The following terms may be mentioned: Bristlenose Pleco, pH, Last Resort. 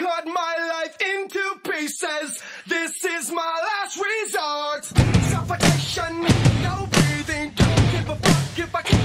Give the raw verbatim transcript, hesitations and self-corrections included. cut my life into pieces. This is my last resort. Suffocation, no breathing, don't give a fuck if I can't.